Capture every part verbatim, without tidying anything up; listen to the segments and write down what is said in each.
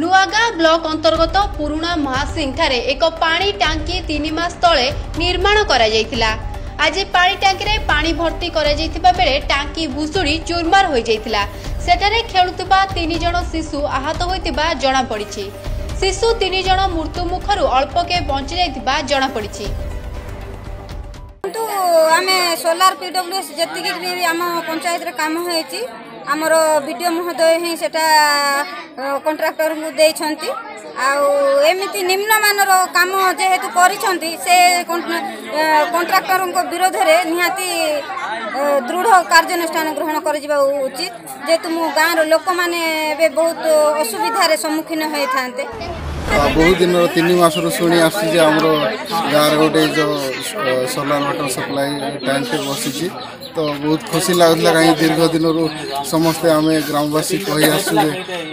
नुआगाँ block अंतर्गत पुराणा महासिंघारे एक पानी टांकी तीन मास तले निर्माण करा जायतिला। आज पानी टांकी पानी भर्ती करा जायतिबा बेले टांकी भुसुड़ी चुरमार हो जायतिला। सेठारे खेलुतबा तीन जण शिशु आहत होइतिबा जणा पड़िछि। शिशु तीन जण मृत्यु मुखरु अल्पके बंचि जायतिबा जणा पड़िछि। तो आमे सोलार पीडब्ल्यूएस जति कि भी आम पंचायत रे काम होइछि, आमर विडियो महोदय ही सेटा कंट्राक्टर को देछंती। आउ एमिति निम्न मानर काम जेहेतु करिसंती से कंट्राक्टर को विरोध रे निहाती दृढ़ कार्यानुष्ठान ग्रहण कर जिबा उचित। जेतु मु गाँव लोक माने बे बहुत असुविधा रे सम्मुखीन होय थांते। बहुत दिन तीन मास शुणी आसी जे आमर गाँव गोटे जो सोलार वाटर सप्लाई टैंक बसी तो बहुत खुशी लगुला। कहीं दीर्घ दिन समस्ते आम ग्रामवासी कही आसु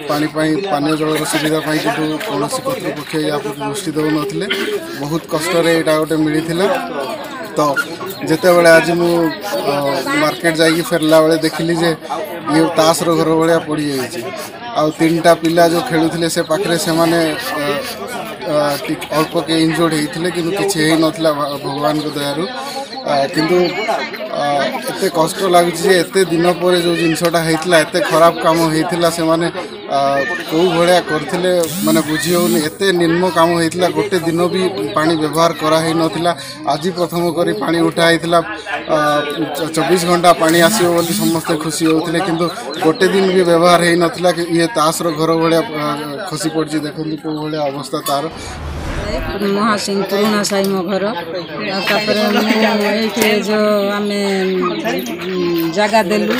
पानी पानी जलर सुविधा कि कौन कर्तृपक्ष या दृष्टि दौन बहुत कष्ट यहाँ गोटे मिलता। तो जिते बड़े आज मु मार्केट जाइए फेरला बेले देखिली जे ये तास घर भाया पड़ जाइए। आ तीन टा पिला जो खेलुले से पाखे से अल्प के इंजोर्ड होते कि भगवान को दयारू किंतु एते कष्ट लगुच एते दिन पर जो जिनसटा होता एत खराब कम होता से मैंने कौ भाया करते मैंने बुझी होनी। एत निम्न कम होता गोटे दिन भी पानी व्यवहार कराई नाला। आज प्रथम करी पानी उठाई चौबीस घंटा पानी आसो बोली समस्ते खुशी होते किंतु गोटे दिन भी व्यवहार हो नाला। ये तास्र घर भाया खसी पड़ी देखते कौ भाया अवस्था तार महासिंह पुराणा साई मो घर ये जो आम जगह देलु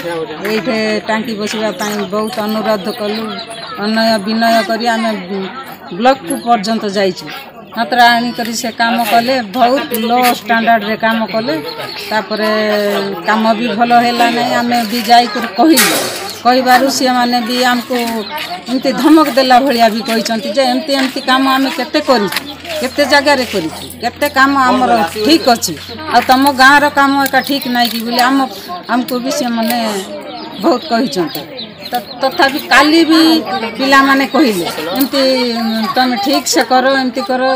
ये टांकी बसवा बहुत अनुरोध कलु अन्नय विनय करी आम ब्लॉक पर्यंत जाइए मात्र आनी से काम कले बहुत लो स्टैंडर्ड रे काम कले। तापरे काम भी भल हैला नहीं आम भी जाई कहलु कहबार सी मैंने भी आमको एमती धमक देला भाया भी कहते जे एमती एमती काम आम केते करी केते जगार करी केते काम आमर ठीक अच्छे आ तुम गाँवर काम एका ठीक ना कि बोले आम आमको भी सी मैंने बहुत कही तथा भी काली भी पिला माने कहले एमती तुम ठीक से करो एमती करो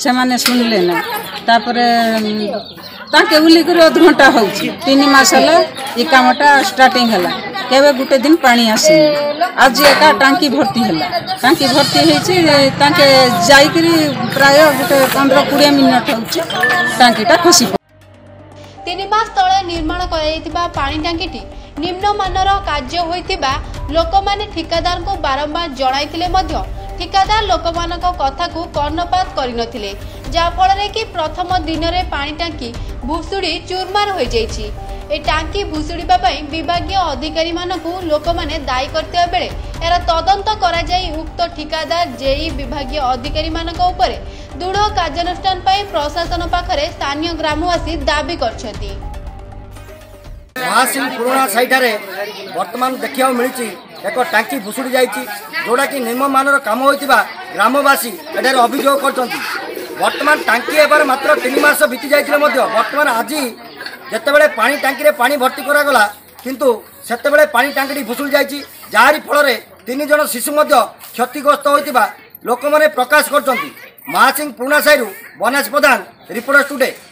से माने सुनले ना। तापरे ताके उली कर आधा घंटा हो तीन मास है ये कामटा स्टार्टिंग है केवे गुटे दिन पानी आसी आज एका टांकी भर्ती है टांकी भर्ती होके जा प्राय गोटे पंद्रह कोड़े मिनट हो टांकीटा खसी तीन मास तले निर्माण कर पानी टांकीटी निम्नमानर कार्य होइतिबा लोकमाने ठिकादार को बारंबार जणाइतिले मध्य ठिकादार लोकमानक कथा को कर्णपात करिनथिले जाफलरे कि प्रथम दिनरे पानी टांकी भुसुड़ी चूरमार हो जाइछि। ए टांकी भुसुड़ीबा पई विभागीय अधिकारी मानकु लोकमाने दायी करते बेले एरा तदंत करा जाई उक्त ठिकादार जेई विभागीय अधिकारी मानक ऊपर दृढ़ कार्यानुष्ठान पई प्रशासन पाखरे स्थानीय ग्रामवासी दाबी करछथि। महासिंह पुराणा साईठारे बर्तमान देखा मिली एक टांकी भुसुड़ी जाइए जोटा कि निम्नमानर काम होता ग्रामवासी एठार अभियोग करतमान टांकी एबार मात्र तीन मास बीती जाते बर्तमान आज जितेबाला पानी टांकी पानी भर्ती करागला किंतु सेतेबेले पानी टांकी भुसुड़ी जाइए जारी फल तीन जन शिशु क्षतिग्रस्त होता लोक मैंने प्रकाश कर। महासिंह पुराणा साई बनेश प्रधान रिपोर्टर्स टुडे।